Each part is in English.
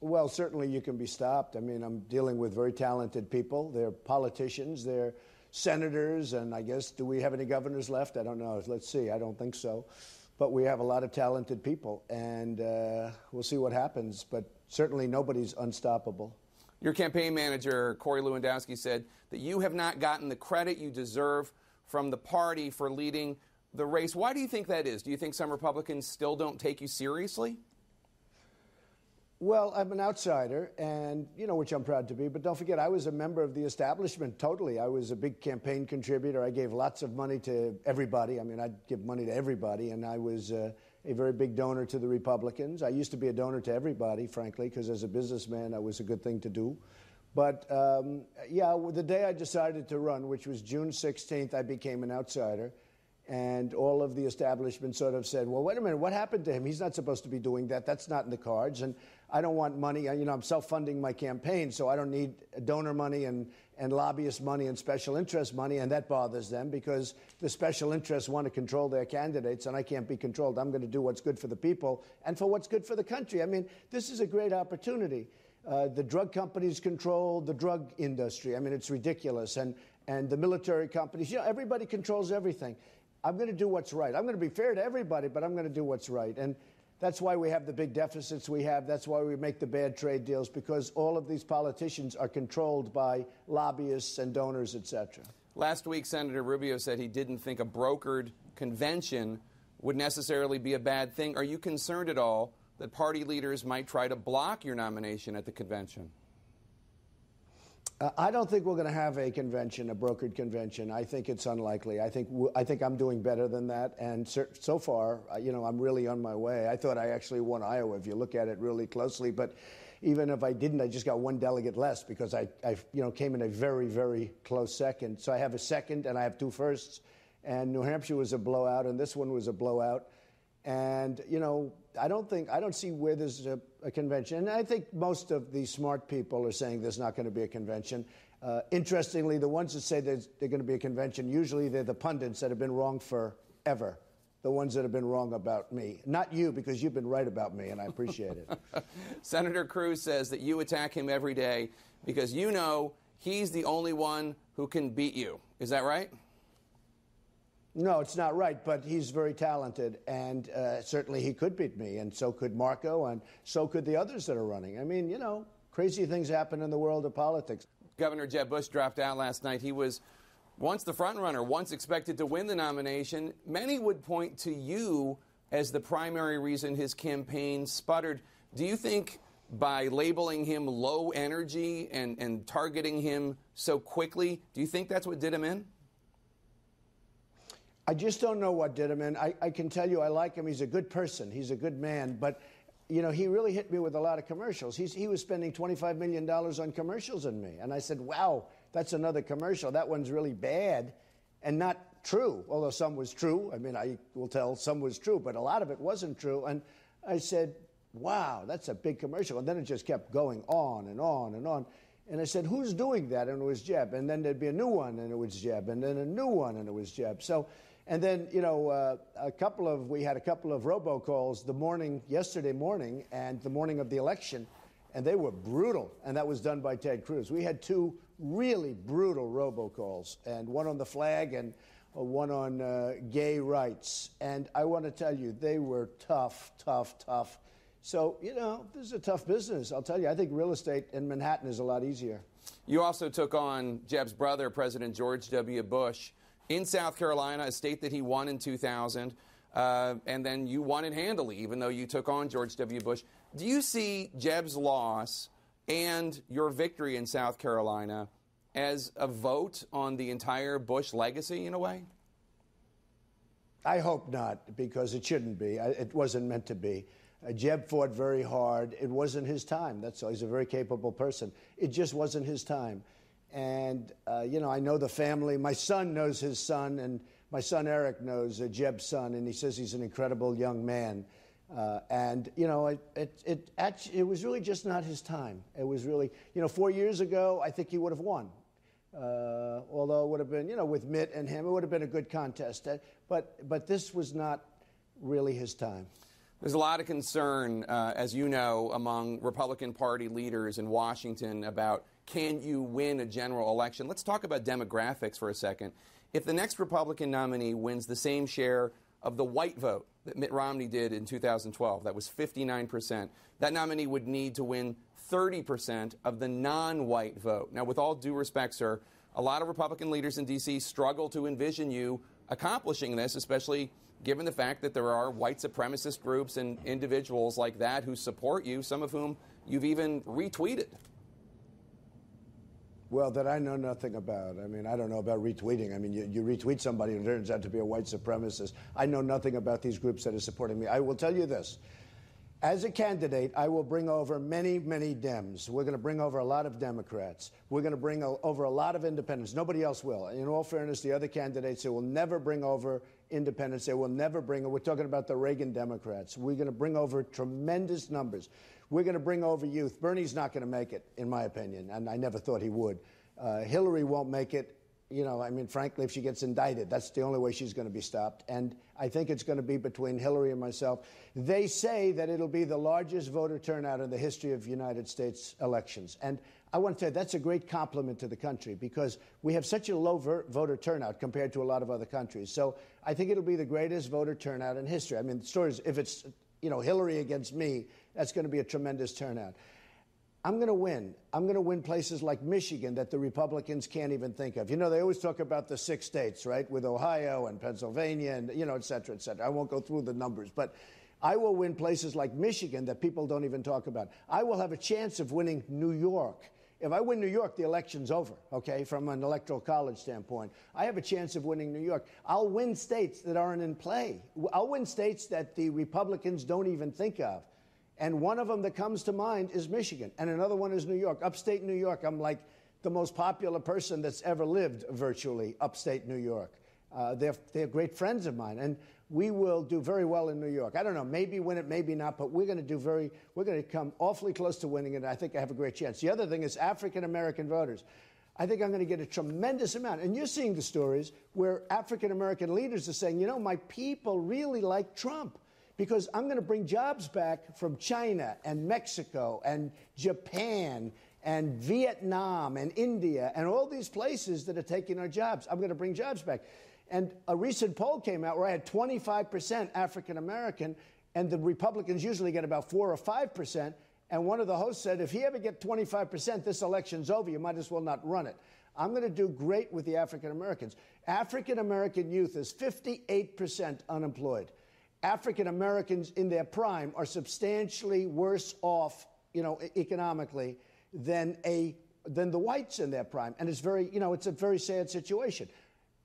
Well, certainly you can be stopped. I mean, I'm dealing with very talented people. They're politicians, they're senators, and I guess, do we have any governors left? I don't know. Let's see. I don't think so. But we have a lot of talented people, and we'll see what happens. But certainly nobody's unstoppable. Your campaign manager, Corey Lewandowski, said that you have not gotten the credit you deserve from the party for leading the race. Why do you think that is? Do you think some Republicans still don't take you seriously? Well, I'm an outsider, and, you know, which I'm proud to be. But don't forget, I was a member of the establishment, totally. I was a big campaign contributor. I gave lots of money to everybody. I mean, I'd give money to everybody. And I was a very big donor to the Republicans. I used to be a donor to everybody, frankly, because as a businessman, that was a good thing to do. But, yeah, the day I decided to run, which was June 16th, I became an outsider. And all of the establishment sort of said, well, wait a minute, what happened to him? He's not supposed to be doing that. That's not in the cards. And I don't want money. You know, I'm self-funding my campaign, so I don't need donor money and lobbyist money and special interest money. And that bothers them because the special interests want to control their candidates, and I can't be controlled. I'm going to do what's good for the people and for what's good for the country. I mean, this is a great opportunity. The drug companies control the drug industry. I mean, it's ridiculous. And the military companies, you know, everybody controls everything. I'm going to do what's right. I'm going to be fair to everybody, but I'm going to do what's right. And that's why we have the big deficits we have. That's why we make the bad trade deals, because all of these politicians are controlled by lobbyists and donors, et cetera. Last week, Senator Rubio said he didn't think a brokered convention would necessarily be a bad thing. Are you concerned at all that party leaders might try to block your nomination at the convention? I don't think we're going to have a convention, a brokered convention. I think it's unlikely. I think I'm doing better than that. And so far, you know, I'm really on my way. I thought I actually won Iowa, if you look at it really closely. But even if I didn't, I just got one delegate less because I came in a very, very close second. So I have a second and I have two firsts. And New Hampshire was a blowout, and this one was a blowout. And, you know, I don't see where there's a convention. And I think most of the smart people are saying there's not going to be a convention. Interestingly, the ones that say there's going to be a convention, usually they're the pundits that have been wrong forever, the ones that have been wrong about me. Not you, because you've been right about me, and I appreciate it. Senator Cruz says that you attack him every day because you know he's the only one who can beat you. Is that right? No, it's not right, but he's very talented, and certainly he could beat me, and so could Marco, and so could the others that are running. I mean, you know, crazy things happen in the world of politics. Governor Jeb Bush dropped out last night. He was once the frontrunner, once expected to win the nomination. Many would point to you as the primary reason his campaign sputtered. Do you think by labeling him low energy and targeting him so quickly, do you think that's what did him in? I just don't know what did him in. I can tell you I like him. He's a good person. He's a good man. But, you know, he really hit me with a lot of commercials. He was spending $25 million on commercials on me. And I said, wow, that's another commercial. That one's really bad and not true, although some was true. I mean, I will tell some was true, but a lot of it wasn't true. And I said, wow, that's a big commercial. And then it just kept going on and on and on. And I said, who's doing that? And it was Jeb. And then there'd be a new one, and it was Jeb. And then a new one, and it was Jeb. So... And then, you know, we had a couple of robocalls yesterday morning and the morning of the election, and they were brutal. And that was done by Ted Cruz. We had two really brutal robocalls, and one on the flag and one on gay rights. And I want to tell you, they were tough, tough, tough. So, you know, this is a tough business. I'll tell you, I think real estate in Manhattan is a lot easier. You also took on Jeb's brother, President George W. Bush, in South Carolina, a state that he won in 2000, and then you won it handily, even though you took on George W. Bush. Do you see Jeb's loss and your victory in South Carolina as a vote on the entire Bush legacy in a way? I hope not, because it shouldn't be. It wasn't meant to be. Jeb fought very hard. It wasn't his time. That's all. He's a very capable person. It just wasn't his time. And, you know, I know the family. My son knows his son, and my son Eric knows Jeb's son, and he says he's an incredible young man. And, you know, it was really just not his time. It was really, you know, 4 years ago, I think he would have won. Although it would have been, you know, with Mitt and him, it would have been a good contest. But this was not really his time. There's a lot of concern, as you know, among Republican Party leaders in Washington about can you win a general election? Let's talk about demographics for a second. If the next Republican nominee wins the same share of the white vote that Mitt Romney did in 2012, that was 59%, that nominee would need to win 30% of the non-white vote. Now, with all due respect, sir, a lot of Republican leaders in D.C. struggle to envision you accomplishing this, especially given the fact that there are white supremacist groups and individuals like that who support you, some of whom you've even retweeted. Well, that I know nothing about. I mean, I don't know about retweeting. I mean, you retweet somebody who turns out to be a white supremacist. I know nothing about these groups that are supporting me. I will tell you this. As a candidate, I will bring over many, many Dems. We're going to bring over a lot of Democrats. We're going to bring over a lot of independents. Nobody else will. In all fairness, the other candidates, they will never bring over independents. They will never bring, we're talking about the Reagan Democrats. We're going to bring over tremendous numbers. We're going to bring over youth. Bernie's not going to make it, in my opinion, and I never thought he would. Hillary won't make it. You know, I mean, frankly, if she gets indicted, that's the only way she's going to be stopped. And I think it's going to be between Hillary and myself. They say that it'll be the largest voter turnout in the history of United States elections. And I want to say that's a great compliment to the country because we have such a low voter turnout compared to a lot of other countries. So I think it'll be the greatest voter turnout in history. I mean, the story is, if it's, you know, Hillary against me, that's going to be a tremendous turnout. I'm going to win. I'm going to win places like Michigan that the Republicans can't even think of. You know, they always talk about the six states, right, with Ohio and Pennsylvania and, you know, et cetera, et cetera. I won't go through the numbers, but I will win places like Michigan that people don't even talk about. I will have a chance of winning New York. If I win New York, the election's over, okay, from an electoral college standpoint. I have a chance of winning New York. I'll win states that aren't in play. I'll win states that the Republicans don't even think of. And one of them that comes to mind is Michigan, and another one is New York. Upstate New York, I'm like the most popular person that's ever lived virtually, upstate New York. They're great friends of mine, and we will do very well in New York. I don't know, maybe win it, maybe not, but we're going to come awfully close to winning it, and I think I have a great chance. The other thing is African-American voters. I think I'm going to get a tremendous amount. And you're seeing the stories where African-American leaders are saying, you know, my people really like Trump. Because I'm going to bring jobs back from China and Mexico and Japan and Vietnam and India and all these places that are taking our jobs. I'm going to bring jobs back. And a recent poll came out where I had 25% African-American, and the Republicans usually get about 4 or 5%. And one of the hosts said, if he ever gets 25%, this election's over. You might as well not run it. I'm going to do great with the African-Americans. African-American youth is 58% unemployed. African Americans in their prime are substantially worse off, you know, economically than the whites in their prime. And it's very, you know, it's a very sad situation.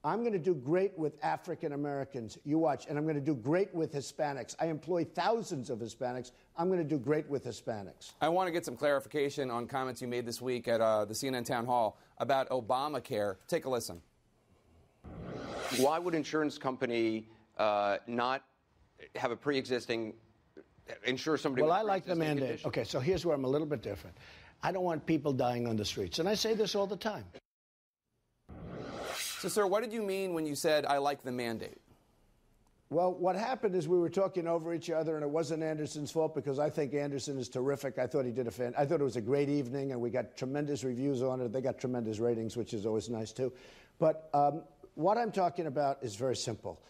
I'm going to do great with African Americans. You watch. And I'm going to do great with Hispanics. I employ thousands of Hispanics. I'm going to do great with Hispanics. I want to get some clarification on comments you made this week at the CNN town hall about Obamacare. Take a listen. Why would insurance company not have a pre-existing, ensure somebody... Well, I like the mandate. Condition. Okay, so here's where I'm a little bit different. I don't want people dying on the streets, and I say this all the time. So, sir, what did you mean when you said, I like the mandate? Well, what happened is we were talking over each other, and it wasn't Anderson's fault because I think Anderson is terrific. I thought he did a fan. I thought it was a great evening, and we got tremendous reviews on it. They got tremendous ratings, which is always nice, too. But what I'm talking about is very simple.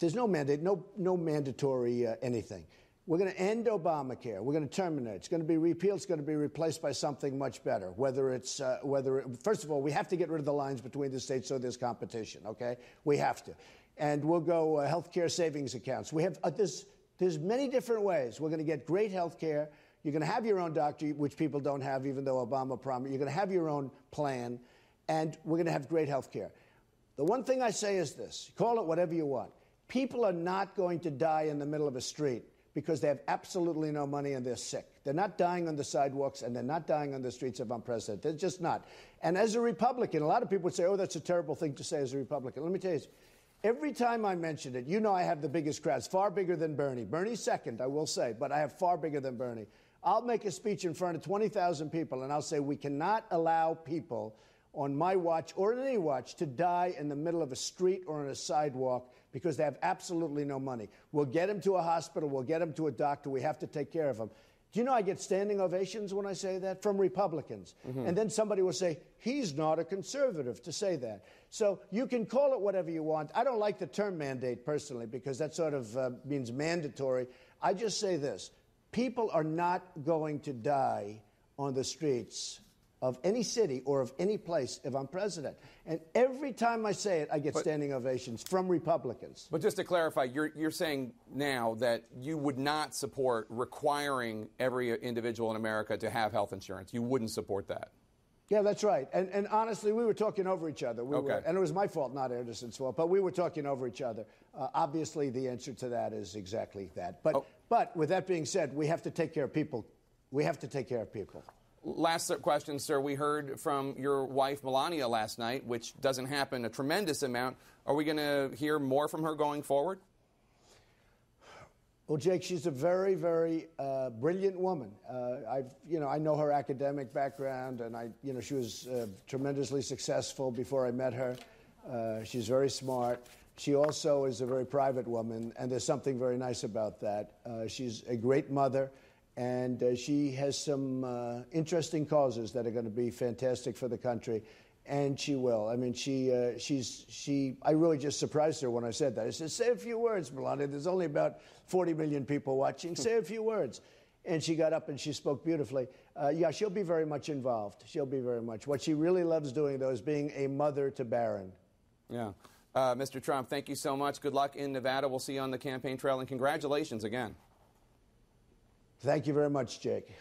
There's no mandate, no mandatory anything. We're going to end Obamacare. We're going to terminate it. It's going to be repealed. It's going to be replaced by something much better. First of all, we have to get rid of the lines between the states so there's competition. Okay, we have to, and we'll go health care savings accounts. We have there's many different ways. We're going to get great health care. You're going to have your own doctor, which people don't have, even though Obama promised. You're going to have your own plan, and we're going to have great health care. The one thing I say is this, call it whatever you want. People are not going to die in the middle of a street because they have absolutely no money and they're sick. They're not dying on the sidewalks and they're not dying on the streets if I'm president. They're just not. And as a Republican, a lot of people would say, oh, that's a terrible thing to say as a Republican. Let me tell you this. Every time I mention it, you know I have the biggest crowds, far bigger than Bernie. Bernie's second, I will say, but I have far bigger than Bernie. I'll make a speech in front of 20,000 people and I'll say we cannot allow people on my watch or on any watch to die in the middle of a street or on a sidewalk because they have absolutely no money. We'll get them to a hospital. We'll get them to a doctor. We have to take care of them. Do you know I get standing ovations when I say that from Republicans? Mm-hmm. And then somebody will say, he's not a conservative to say that. So you can call it whatever you want. I don't like the term mandate personally because that sort of means mandatory. I just say this. People are not going to die on the streets of any city or of any place if I'm president. And every time I say it, I get standing ovations from Republicans. But just to clarify, you're saying now that you would not support requiring every individual in America to have health insurance. You wouldn't support that. Yeah, that's right. And honestly, we were talking over each other. And it was my fault, not Anderson's fault, but we were talking over each other. Obviously, the answer to that is exactly that. But with that being said, we have to take care of people. We have to take care of people. Last question, sir. We heard from your wife, Melania, last night, which doesn't happen a tremendous amount. Are we going to hear more from her going forward? Well, Jake, she's a very, very brilliant woman. I know her academic background, and she was tremendously successful before I met her. She's very smart. She also is a very private woman, and there's something very nice about that. She's a great mother. And she has some interesting causes that are going to be fantastic for the country, and she will. I mean, I really just surprised her when I said that. I said, "Say a few words, Melania. There's only about 40 million people watching. Say a few words." And she got up and she spoke beautifully. She'll be very much involved. She'll be very much. What she really loves doing, though, is being a mother to Barron. Yeah, Mr. Trump, thank you so much. Good luck in Nevada. We'll see you on the campaign trail, and congratulations again. Thank you very much, Jake.